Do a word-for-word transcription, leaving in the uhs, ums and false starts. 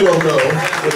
You'll know.